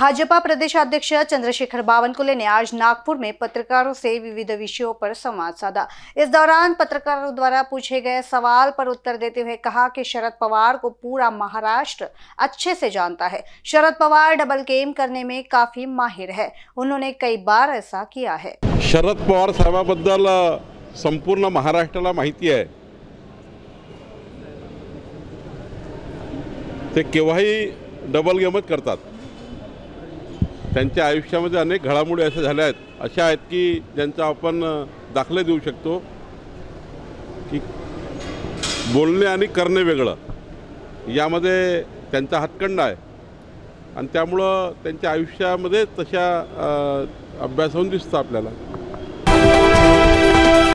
भाजपा प्रदेशाध्यक्ष चंद्रशेखर बावनकुले ने आज नागपुर में पत्रकारों से विविध विषयों पर संवाद साधा। इस दौरान पत्रकारों द्वारा पूछे गए सवाल पर उत्तर देते हुए कहा कि शरद पवार को पूरा महाराष्ट्र अच्छे से जानता है। शरद पवार डबल गेम करने में काफी माहिर है, उन्होंने कई बार ऐसा किया है। शरद पवार साहेबाबद्दल संपूर्ण महाराष्ट्राला माहिती आहे। ते केव्हाही डबल गेमच करतात। त्यांच्या आयुष्यामध्ये अनेक घडामोडी अशा झाल्या आहेत, अशा आहेत की ज्यांचा आपण दाखले देऊ शकतो की बोलणे आणि करणे वेगळं, यामध्ये त्यांचा हातखंडा आहे आणि त्यामुळे त्यांच्या आयुष्यामध्ये तशा अभ्यास होऊन दिसतं आपल्याला।